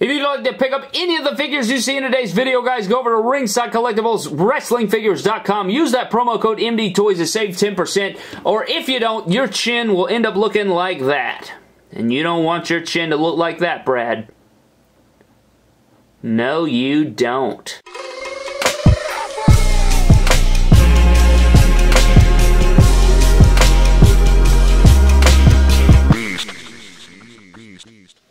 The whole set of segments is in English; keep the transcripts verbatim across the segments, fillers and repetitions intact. If you'd like to pick up any of the figures you see in today's video, guys, go over to ringside collectibles wrestling figures dot com. Use that promo code M D Toys to save ten percent, or if you don't, your chin will end up looking like that. And you don't want your chin to look like that, Brad. No, you don't.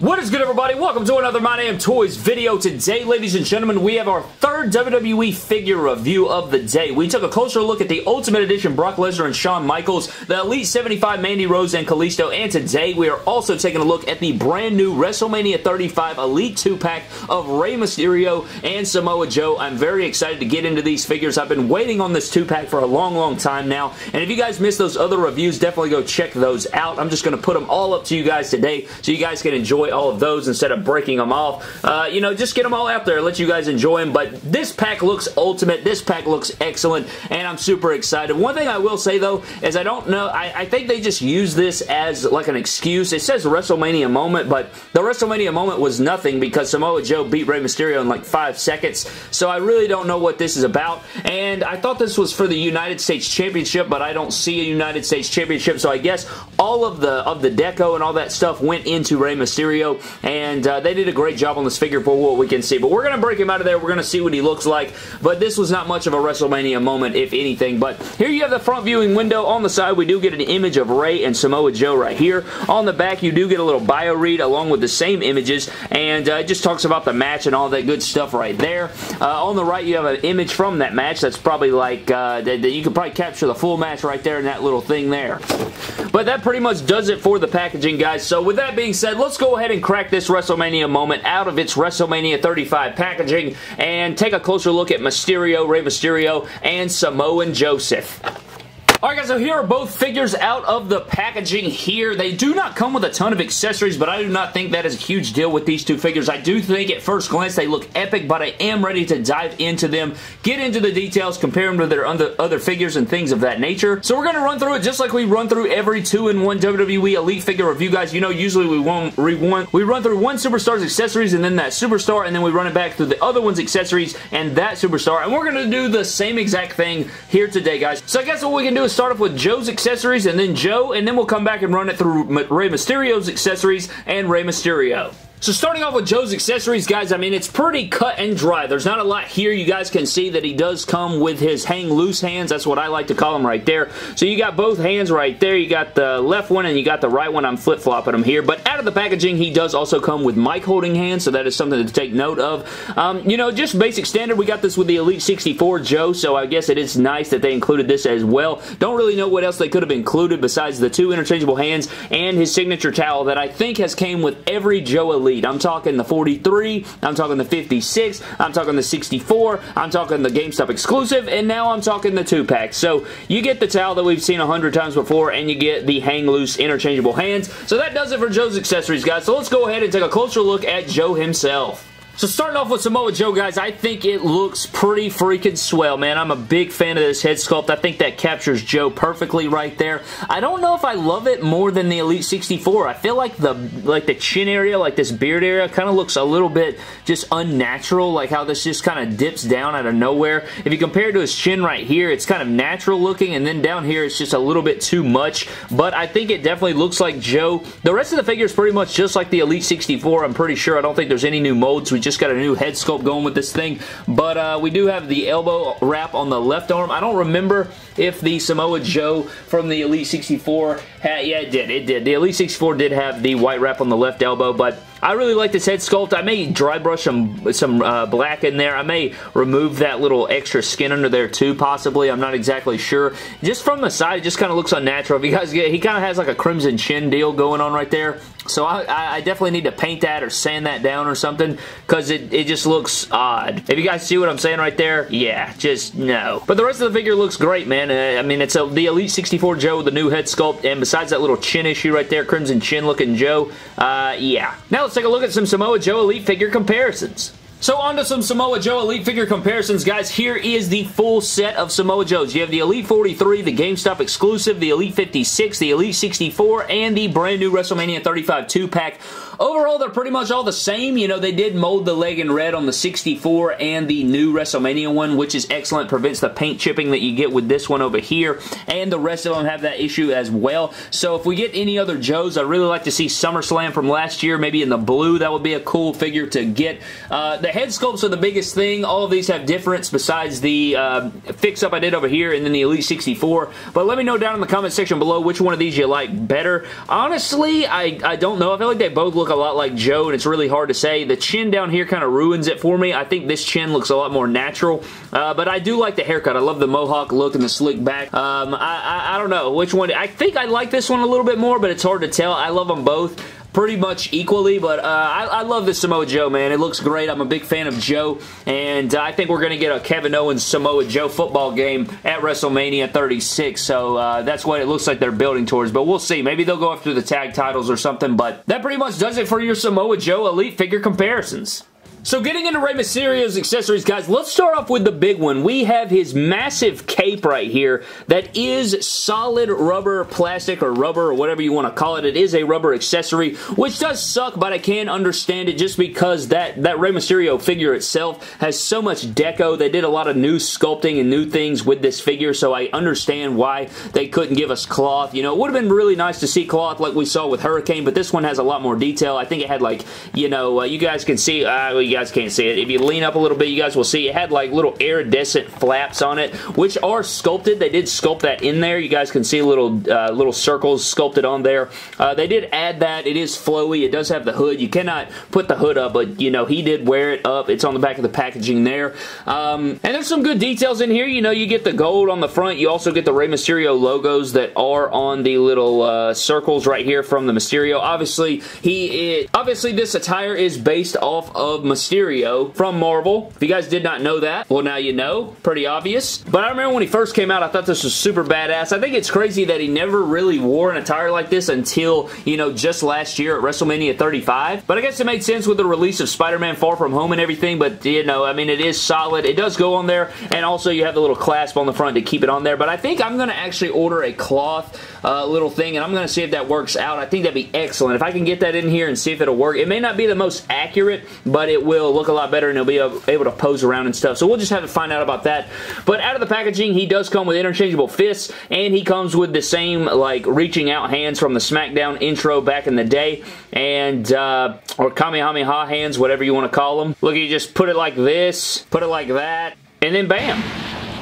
What is good, everybody? Welcome to another My Damn Toys video. Today, ladies and gentlemen, we have our third W W E figure review of the day. We took a closer look at the Ultimate Edition Brock Lesnar and Shawn Michaels, the Elite seventy-five Mandy Rose and Kalisto, and today we are also taking a look at the brand new WrestleMania thirty-five Elite two pack of Rey Mysterio and Samoa Joe. I'm very excited to get into these figures. I've been waiting on this two pack for a long, long time now, and if you guys missed those other reviews, definitely go check those out. I'm just going to put them all up to you guys today so you guys can enjoy all of those instead of breaking them off. Uh, you know, just get them all out there, let you guys enjoy them. But this pack looks ultimate, this pack looks excellent, and I'm super excited. One thing I will say though is I don't know, I, I think they just use this as like an excuse. It says WrestleMania moment, but the WrestleMania moment was nothing because Samoa Joe beat Rey Mysterio in like five seconds, so I really don't know what this is about. And I thought this was for the United States Championship, but I don't see a United States Championship, so I guess all of the, of the deco and all that stuff went into Rey Mysterio. And uh, they did a great job on this figure for what we can see. But we're going to break him out of there. We're going to see what he looks like. But this was not much of a WrestleMania moment, if anything. But here you have the front viewing window. On the side, we do get an image of Rey and Samoa Joe right here. On the back, you do get a little bio read along with the same images. And uh, it just talks about the match and all that good stuff right there. Uh, on the right, you have an image from that match. That's probably like, uh, that, that you could probably capture the full match right there in that little thing there. But that pretty much does it for the packaging, guys. So with that being said, let's go ahead and crack this WrestleMania moment out of its WrestleMania thirty-five packaging and take a closer look at Mysterio, Rey Mysterio, and Samoan Joseph. Alright guys, so here are both figures out of the packaging here. They do not come with a ton of accessories, but I do not think that is a huge deal with these two figures. I do think at first glance they look epic, but I am ready to dive into them, get into the details, compare them to their other figures and things of that nature. So we're going to run through it just like we run through every two in one W W E Elite figure review, guys. You know, usually we, won't re we run through one superstar's accessories and then that superstar, and then we run it back through the other one's accessories and that superstar, and we're going to do the same exact thing here today, guys. So I guess what we can do is start off with Joe's accessories and then Joe, and then we'll come back and run it through Rey Mysterio's accessories and Rey Mysterio. So starting off with Joe's accessories, guys, I mean, it's pretty cut and dry. There's not a lot here. You guys can see that he does come with his hang loose hands. That's what I like to call them right there. So you got both hands right there. You got the left one and you got the right one. I'm flip-flopping them here. But out of the packaging, he does also come with mic holding hands, so that is something to take note of. Um, you know, just basic standard. We got this with the Elite sixty-four Joe, so I guess it is nice that they included this as well. Don't really know what else they could have included besides the two interchangeable hands and his signature towel that I think has came with every Joe Elite. I'm talking the forty-three, I'm talking the fifty-six, I'm talking the sixty-four, I'm talking the GameStop exclusive, and now I'm talking the two pack. So you get the towel that we've seen a hundred times before, and you get the hang loose interchangeable hands. So that does it for Joe's accessories, guys. So let's go ahead and take a closer look at Joe himself. So starting off with Samoa Joe, guys, I think it looks pretty freaking swell, man. I'm a big fan of this head sculpt. I think that captures Joe perfectly right there. I don't know if I love it more than the Elite sixty-four. I feel like the like the chin area, like this beard area, kind of looks a little bit just unnatural, like how this just kind of dips down out of nowhere. If you compare it to his chin right here, it's kind of natural looking, and then down here, it's just a little bit too much, but I think it definitely looks like Joe. The rest of the figure is pretty much just like the Elite sixty-four, I'm pretty sure. I don't think there's any new molds. We just got a new head sculpt going with this thing, but uh, we do have the elbow wrap on the left arm. I don't remember if the Samoa Joe from the Elite sixty-four had, yeah, it did, it did. The Elite sixty-four did have the white wrap on the left elbow, but I really like this head sculpt. I may dry brush some, some uh, black in there. I may remove that little extra skin under there too, possibly. I'm not exactly sure. Just from the side, it just kind of looks unnatural. If you guys get, he kind of has like a crimson chin deal going on right there. So I, I definitely need to paint that or sand that down or something, because it, it just looks odd. If you guys see what I'm saying right there, yeah, just no. But the rest of the figure looks great, man. Uh, I mean, it's a, the Elite sixty-four Joe with the new head sculpt, and besides that little chin issue right there, crimson chin looking Joe, uh, yeah. Now let's take a look at some Samoa Joe Elite figure comparisons. So on to some Samoa Joe Elite figure comparisons, guys. Here is the full set of Samoa Joes. You have the Elite forty-three, the GameStop exclusive, the Elite fifty-six, the Elite sixty-four, and the brand new WrestleMania thirty-five two pack Overall, they're pretty much all the same. You know, they did mold the leg in red on the sixty-four and the new WrestleMania one, which is excellent. Prevents the paint chipping that you get with this one over here, and the rest of them have that issue as well. So if we get any other Joes, I'd really like to see SummerSlam from last year, maybe in the blue. That would be a cool figure to get. Uh, the head sculpts are the biggest thing. All of these have difference besides the uh, fix-up I did over here and then the Elite sixty-four. But let me know down in the comment section below which one of these you like better. Honestly, I, I don't know. I feel like they both look a lot like Joe, and it's really hard to say. The chin down here kind of ruins it for me. I think this chin looks a lot more natural. Uh, but I do like the haircut. I love the mohawk look and the slick back. Um, I, I, I don't know which one. I think I like this one a little bit more, but it's hard to tell. I love them both pretty much equally, but uh, I, I love this Samoa Joe, man. It looks great. I'm a big fan of Joe, and I think we're going to get a Kevin Owens Samoa Joe football game at WrestleMania thirty-six, so uh, that's what it looks like they're building towards, but we'll see. Maybe they'll go after the tag titles or something, but that pretty much does it for your Samoa Joe Elite figure comparisons. So getting into Rey Mysterio's accessories, guys, let's start off with the big one. We have his massive cape right here that is solid rubber plastic or rubber or whatever you want to call it. It is a rubber accessory, which does suck, but I can understand it just because that, that Rey Mysterio figure itself has so much deco. They did a lot of new sculpting and new things with this figure, so I understand why they couldn't give us cloth. You know, it would have been really nice to see cloth like we saw with Hurricane, but this one has a lot more detail. I think it had like, you know, uh, you guys can see... Uh, You guys can't see it. If you lean up a little bit, you guys will see it had like little iridescent flaps on it, which are sculpted. They did sculpt that in there. You guys can see little uh, little circles sculpted on there. Uh, they did add that. It is flowy. It does have the hood. You cannot put the hood up, but you know, he did wear it up. It's on the back of the packaging there. Um, and there's some good details in here. You know, you get the gold on the front. You also get the Rey Mysterio logos that are on the little uh, circles right here from the Mysterio. Obviously, he is, obviously this attire is based off of Mysterio. Mysterio from Marvel. If you guys did not know that, well, now you know. Pretty obvious. But I remember when he first came out, I thought this was super badass. I think it's crazy that he never really wore an attire like this until, you know, just last year at WrestleMania thirty-five. But I guess it made sense with the release of Spider-Man Far From Home and everything, but, you know, I mean, it is solid. It does go on there, and also you have the little clasp on the front to keep it on there. But I think I'm going to actually order a cloth uh, little thing, and I'm going to see if that works out. I think that'd be excellent. If I can get that in here and see if it'll work. It may not be the most accurate, but it will look a lot better, and he'll be able to pose around and stuff. So we'll just have to find out about that. But out of the packaging, he does come with interchangeable fists, and he comes with the same like reaching out hands from the Smackdown intro back in the day, and uh, or Kamehameha hands, whatever you want to call them. Look, you just put it like this, put it like that, and then bam.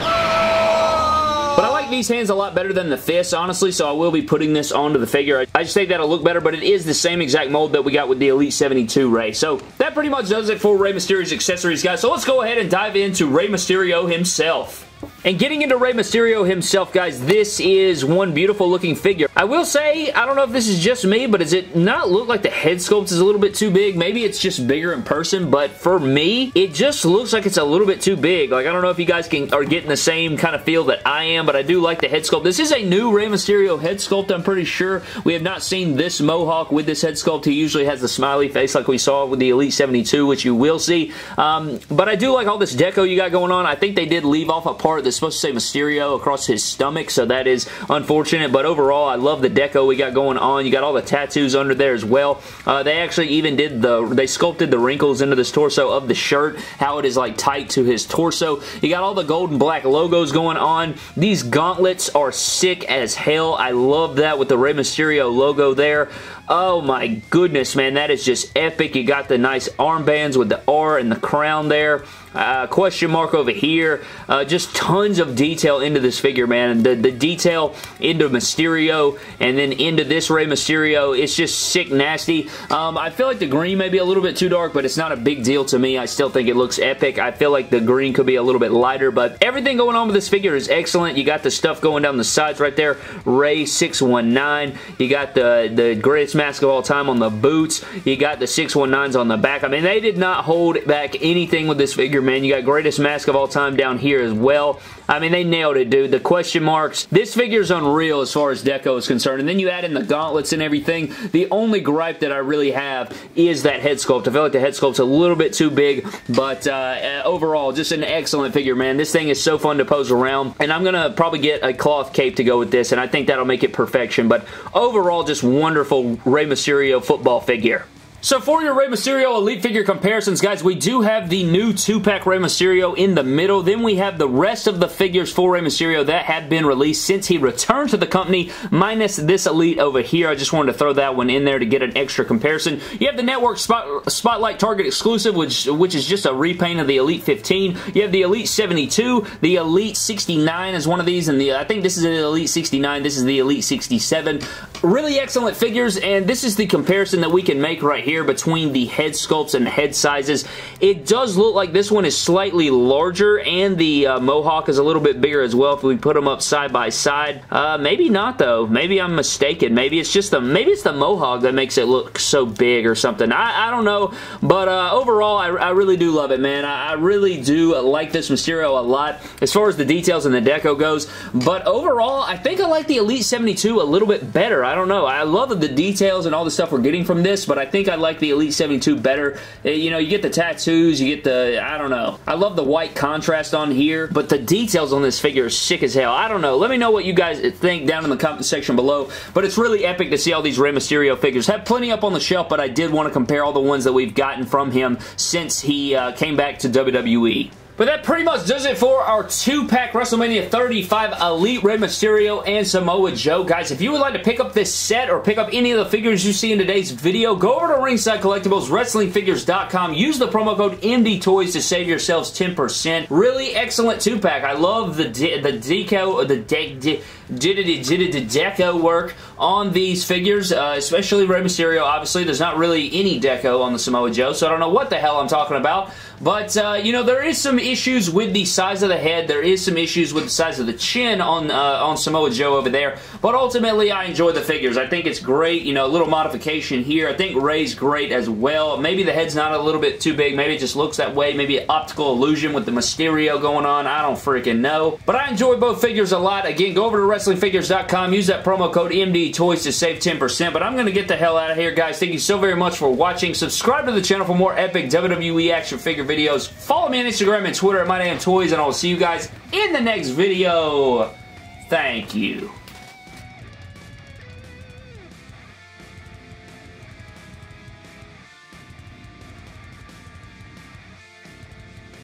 But I like these hands a lot better than the fists, honestly, so I will be putting this onto the figure. I just think that'll look better, but it is the same exact mold that we got with the Elite seventy-two Rey. So that pretty much does it for Rey Mysterio's accessories, guys. So let's go ahead and dive into Rey Mysterio himself. And getting into Rey Mysterio himself, guys, this is one beautiful looking figure. I will say, I don't know if this is just me, but does it not look like the head sculpt is a little bit too big? Maybe it's just bigger in person, but for me, it just looks like it's a little bit too big. Like, I don't know if you guys can are getting the same kind of feel that I am, but I do like the head sculpt. This is a new Rey Mysterio head sculpt, I'm pretty sure. We have not seen this mohawk with this head sculpt. He usually has the smiley face like we saw with the Elite seventy-two, which you will see. Um, but I do like all this deco you got going on. I think they did leave off a part that's supposed to say Mysterio across his stomach, so that is unfortunate, but overall I love the deco we got going on. You got all the tattoos under there as well. Uh, they actually even did the, they sculpted the wrinkles into this torso of the shirt, how it is like tight to his torso. You got all the gold and black logos going on. These gauntlets are sick as hell. I love that with the Rey Mysterio logo there. Oh my goodness, man, that is just epic. You got the nice armbands with the R and the crown there. Uh, question mark over here. Uh, just tons of detail into this figure, man. The, the detail into Mysterio and then into this Rey Mysterio. It's just sick nasty. Um, I feel like the green may be a little bit too dark, but it's not a big deal to me. I still think it looks epic. I feel like the green could be a little bit lighter, but everything going on with this figure is excellent. You got the stuff going down the sides right there. Rey six one nine. You got the, the greatest mask of all time on the boots. You got the six one nines on the back. I mean, they did not hold back anything with this figure, man. You got greatest mask of all time down here as well. I mean, they nailed it, dude. The question marks. This figure's unreal as far as deco is concerned. And then you add in the gauntlets and everything. The only gripe that I really have is that head sculpt. I feel like the head sculpt's a little bit too big, but uh, overall, just an excellent figure, man. This thing is so fun to pose around, and I'm gonna probably get a cloth cape to go with this, and I think that'll make it perfection. But overall, just wonderful Rey Mysterio football figure. So for your Rey Mysterio Elite figure comparisons, guys, we do have the new two-pack Rey Mysterio in the middle. Then we have the rest of the figures for Rey Mysterio that have been released since he returned to the company, minus this Elite over here. I just wanted to throw that one in there to get an extra comparison. You have the Network Spot, Spotlight Target Exclusive, which, which is just a repaint of the Elite fifteen. You have the Elite seventy-two. The Elite sixty-nine is one of these, and the, I think this is the Elite sixty-nine. This is the Elite sixty-seven. Really excellent figures, and this is the comparison that we can make right here. Here between the head sculpts and head sizes. It does look like this one is slightly larger, and the uh, mohawk is a little bit bigger as well if we put them up side by side. Uh, maybe not, though. Maybe I'm mistaken. Maybe it's just the, maybe it's the mohawk that makes it look so big or something. I, I don't know, but uh, overall, I, I really do love it, man. I, I really do like this Mysterio a lot as far as the details and the deco goes, but overall, I think I like the Elite seventy-two a little bit better. I don't know. I love the details and all the stuff we're getting from this, but I think I like the Elite seventy-two better. You know, you get the tattoos, you get the, I don't know. I love the white contrast on here, but the details on this figure are sick as hell. I don't know. Let me know what you guys think down in the comment section below, but it's really epic to see all these Rey Mysterio figures. Have plenty up on the shelf, but I did want to compare all the ones that we've gotten from him since he uh, came back to W W E. But that pretty much does it for our two-pack WrestleMania thirty-five Elite Rey Mysterio and Samoa Joe. Guys, if you would like to pick up this set or pick up any of the figures you see in today's video, go over to Ringside Collectibles, wrestling figures dot com. Use the promo code M D toys to save yourselves ten percent. Really excellent two-pack. I love the de the deco, the de de the deco work on these figures, uh, especially Rey Mysterio. Obviously, there's not really any deco on the Samoa Joe, so I don't know what the hell I'm talking about. But, uh, you know, there is some issues with the size of the head. There is some issues with the size of the chin on uh, on Samoa Joe over there. But ultimately, I enjoy the figures. I think it's great. You know, a little modification here. I think Rey's great as well. Maybe the head's not a little bit too big. Maybe it just looks that way. Maybe an optical illusion with the Mysterio going on. I don't freaking know. But I enjoy both figures a lot. Again, go over to wrestling figures dot com. Use that promo code M D toys to save ten percent. But I'm going to get the hell out of here, guys. Thank you so very much for watching. Subscribe to the channel for more epic W W E action figure videos. Follow me on Instagram and Twitter at my damn toys, and I will see you guys in the next video. Thank you.